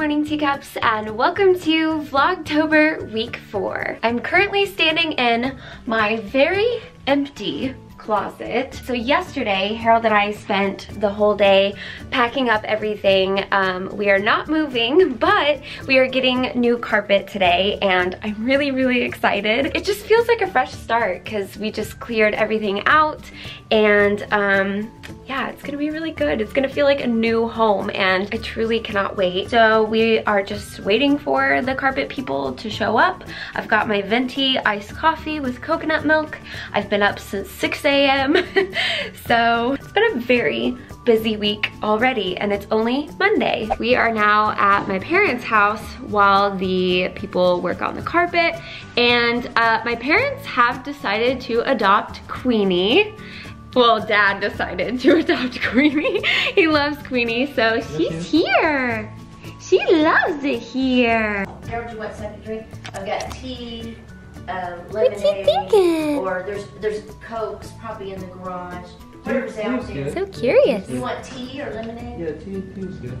morning, teacups, and welcome to Vlogtober week 4. I'm currently standing in my very empty closet. So yesterday, Harold and I spent the whole day packing up everything. We are not moving, but we are getting new carpet today, and I'm really, really excited. It just feels like a fresh start because we just cleared everything out, and yeah, it's gonna be really good. It's gonna feel like a new home, and I truly cannot wait. So we are just waiting for the carpet people to show up. I've got my venti iced coffee with coconut milk. I've been up since 6 a.m. So it's been a very busy week already, and it's only Monday. We are now at my parents' house while the people work on the carpet, and my parents have decided to adopt Queenie. Well, Dad decided to adopt Queenie. He loves Queenie, so she's here. She loves it here. Harold, you want something to drink? I've got tea. Lemonade, what you thinking? Or there's Cokes probably in the garage. Whatever's out there. So curious. You want tea or lemonade? Yeah, tea's good.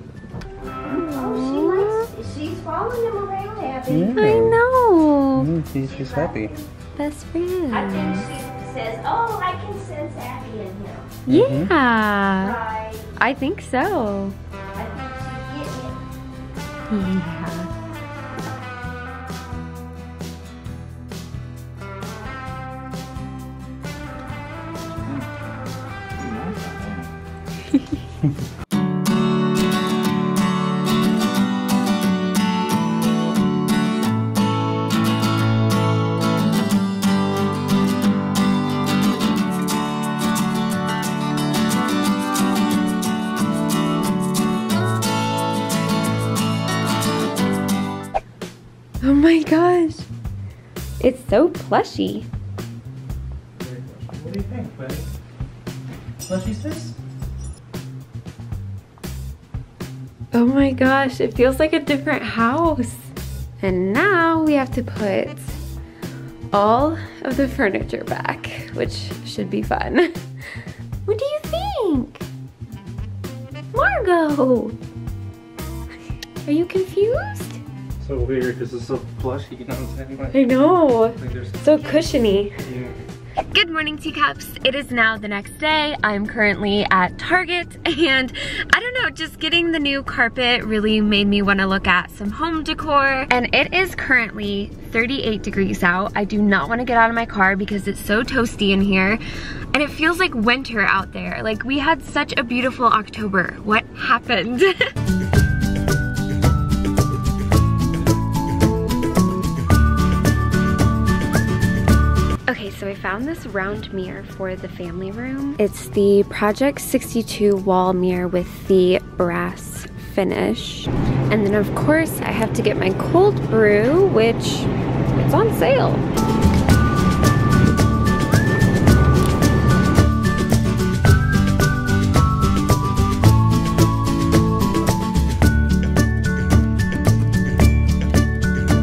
Oh, she's following them around, Abby. I know. She's happy. Best friend. I think she says, oh, I can sense Abby in him. Yeah. Right. I think so. I think she's getting it. Yeah. Oh my gosh, it's so plushy. Very plushy. What do you think, buddy? Plushy sis? Oh my gosh, it feels like a different house. And now we have to put all of the furniture back, which should be fun. What do you think? Margo! Are you confused? So weird, because it's so plushy, you know what I'm saying? I know, so cushiony. Yeah. Good morning, teacups. It is now the next day. I'm currently at Target, and I don't know, just getting the new carpet really made me want to look at some home decor. And it is currently 38 degrees out. I do not want to get out of my car because it's so toasty in here, and it feels like winter out there. Like, we had such a beautiful October. What happened? Okay, so I found this round mirror for the family room. It's the Project 62 wall mirror with the brass finish. And then of course I have to get my cold brew, which it's on sale.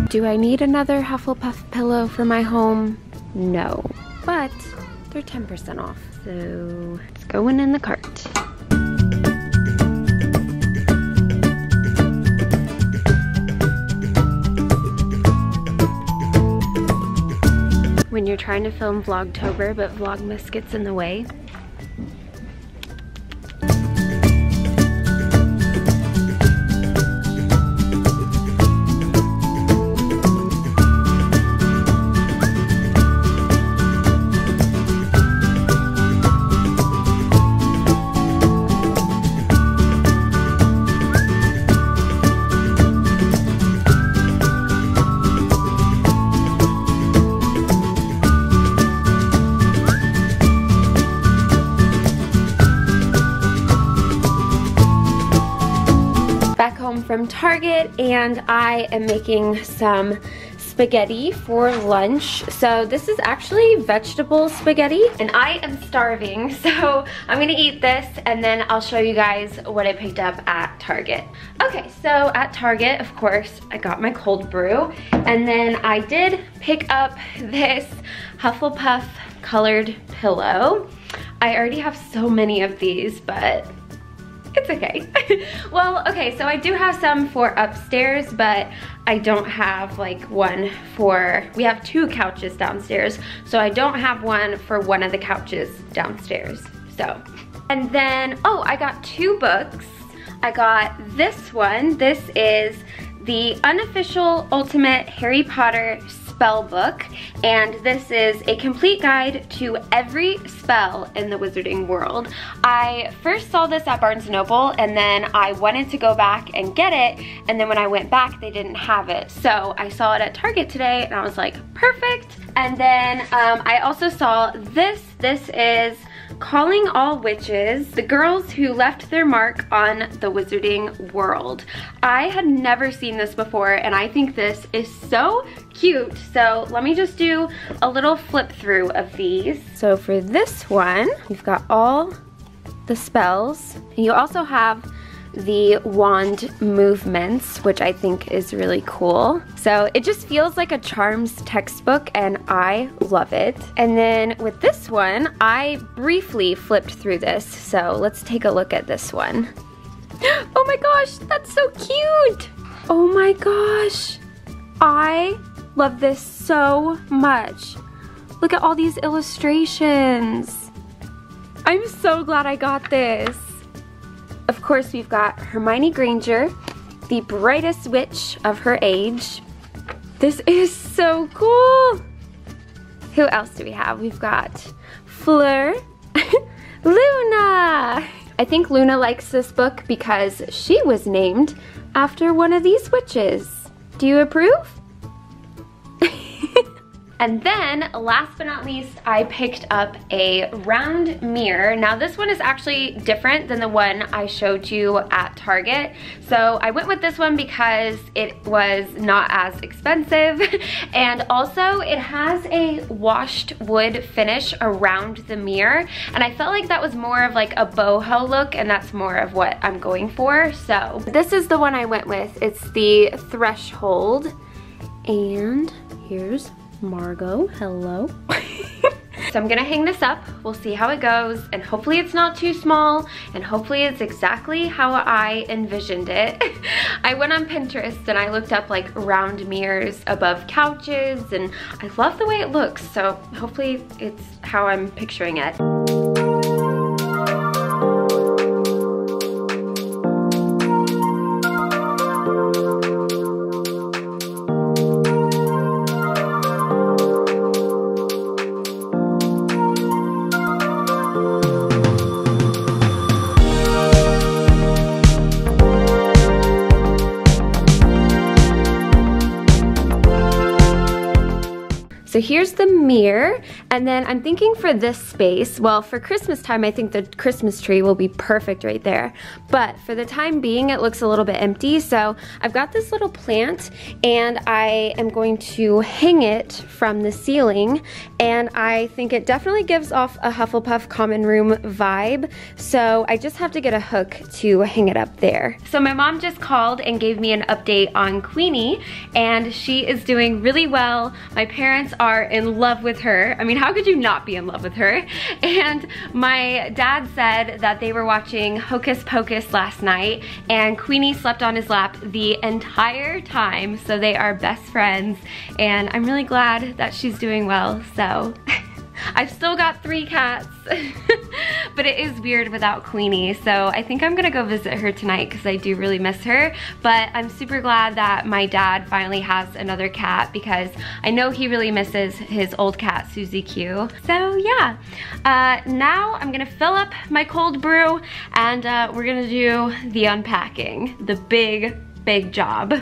Do I need another Hufflepuff pillow for my home? No, but they're 10% off, so it's going in the cart. When you're trying to film Vlogtober, but Vlogmas gets in the way. From Target, and I am making some spaghetti for lunch. So this is actually vegetable spaghetti, and I am starving, so I'm gonna eat this, and then I'll show you guys what I picked up at Target. Okay, so at Target, of course, I got my cold brew, and then I did pick up this Hufflepuff colored pillow. I already have so many of these, but It's okay. Well, okay, so I do have some for upstairs, but I don't have like one for, we have two couches downstairs, so I don't have one for one of the couches downstairs, so. And then, oh, I got two books. I got this one. This is the Unofficial Ultimate Harry Potter Spell Book, and this is a complete guide to every spell in the wizarding world. I first saw this at Barnes & Noble, and then I wanted to go back and get it, and then when I went back, they didn't have it. So I saw it at Target today, and I was like, perfect. And then I also saw this. This is Calling All Witches, The Girls Who Left Their Mark on the Wizarding World. I had never seen this before, and I think this is so cute. So let me just do a little flip through of these. So for this one, we've got all the spells. You also have the wand movements, which I think is really cool. So it just feels like a charms textbook, and I love it. And then with this one, I briefly flipped through this, so let's take a look at this one. Oh my gosh, that's so cute! Oh my gosh, I love this so much. Look at all these illustrations. I'm so glad I got this. Of course, we've got Hermione Granger, the brightest witch of her age. This is so cool! Who else do we have? We've got Fleur, Luna! I think Luna likes this book because she was named after one of these witches. Do you approve? And then, last but not least, I picked up a round mirror. Now this one is actually different than the one I showed you at Target. So I went with this one because it was not as expensive. And also it has a washed wood finish around the mirror. And I felt like that was more of like a boho look, and that's more of what I'm going for. So this is the one I went with. It's the Threshold. And here's Margo, hello. So I'm gonna hang this up, we'll see how it goes, and hopefully it's not too small, and hopefully it's exactly how I envisioned it. I went on Pinterest and I looked up like round mirrors above couches, and I love the way it looks, so hopefully it's how I'm picturing it. So here's the mirror, and then I'm thinking for this space, well, for Christmas time, I think the Christmas tree will be perfect right there. But for the time being, it looks a little bit empty, so I've got this little plant, and I am going to hang it from the ceiling, and I think it definitely gives off a Hufflepuff common room vibe, so I just have to get a hook to hang it up there. So my mom just called and gave me an update on Queenie, and she is doing really well. My parents are in love with her. I mean, how could you not be in love with her? And my dad said that they were watching Hocus Pocus last night, and Queenie slept on his lap the entire time, so they are best friends, and I'm really glad that she's doing well, so. I've still got 3 cats, but it is weird without Queenie, so I think I'm gonna go visit her tonight because I do really miss her, but I'm super glad that my dad finally has another cat because I know he really misses his old cat, Susie Q. So yeah, now I'm gonna fill up my cold brew, and we're gonna do the unpacking, the big, big job.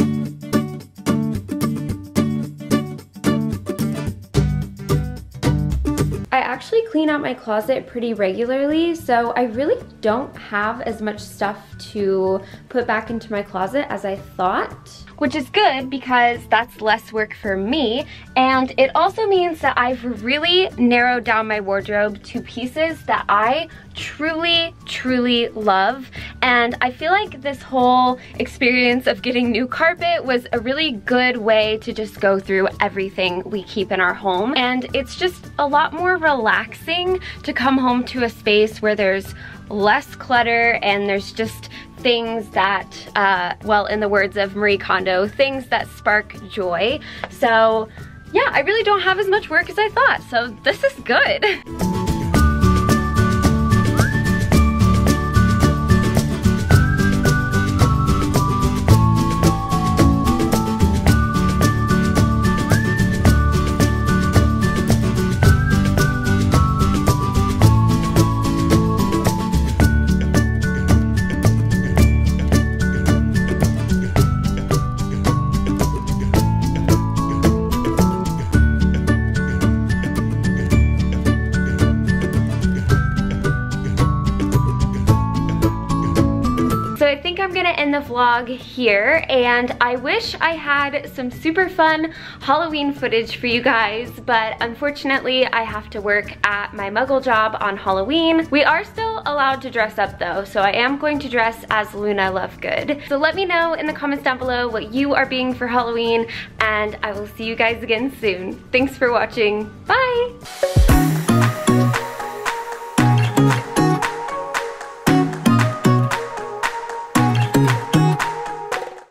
I actually clean out my closet pretty regularly, so I really don't have as much stuff to put back into my closet as I thought, which is good because that's less work for me, and it also means that I've really narrowed down my wardrobe to pieces that I truly, truly love. And I feel like this whole experience of getting new carpet was a really good way to just go through everything we keep in our home, and it's just a lot more relaxing relaxing to come home to a space where there's less clutter and there's just things that, well, in the words of Marie Kondo, things that spark joy. So yeah, I really don't have as much work as I thought, so this is good. The vlog here, and I wish I had some super fun Halloween footage for you guys, but unfortunately I have to work at my muggle job on Halloween. We are still allowed to dress up though, so I am going to dress as Luna Lovegood. So let me know in the comments down below what you are being for Halloween, and I will see you guys again soon. Thanks for watching. Bye!